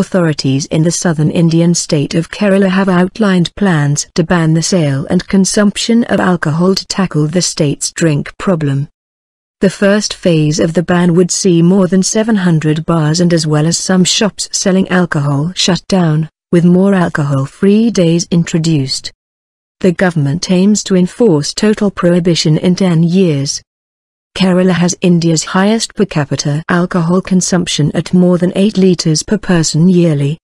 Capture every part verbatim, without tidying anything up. authorities in the southern Indian state of Kerala have outlined plans to ban the sale and consumption of alcohol to tackle the state's drink problem. The first phase of the ban would see more than seven hundred bars and as well as some shops selling alcohol shut down, with more alcohol-free days introduced. The government aims to enforce total prohibition in ten years. Kerala has India's highest per capita alcohol consumption at more than eight litres per person yearly.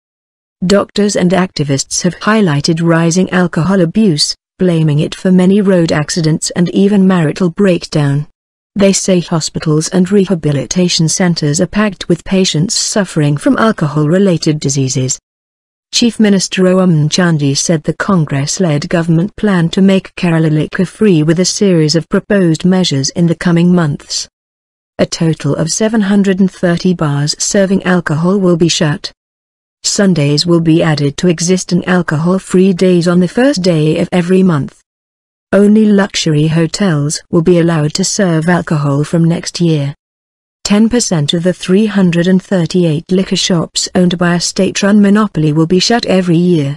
Doctors and activists have highlighted rising alcohol abuse, blaming it for many road accidents and even marital breakdown. They say hospitals and rehabilitation centres are packed with patients suffering from alcohol-related diseases. Chief Minister Oommen Chandy said the Congress-led government planned to make Kerala liquor-free with a series of proposed measures in the coming months. A total of seven hundred thirty bars serving alcohol will be shut. Sundays will be added to existing alcohol-free days on the first day of every month. Only luxury hotels will be allowed to serve alcohol from next year. ten percent of the three hundred thirty-eight liquor shops owned by a state-run monopoly will be shut every year.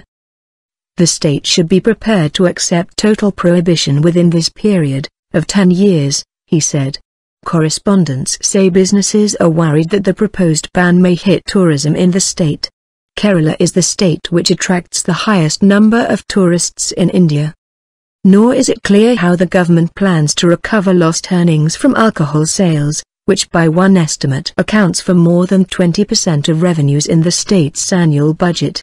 The state should be prepared to accept total prohibition within this period of ten years, he said. Correspondents say businesses are worried that the proposed ban may hit tourism in the state. Kerala is the state which attracts the highest number of tourists in India. Nor is it clear how the government plans to recover lost earnings from alcohol sales, which by one estimate accounts for more than twenty percent of revenues in the state's annual budget.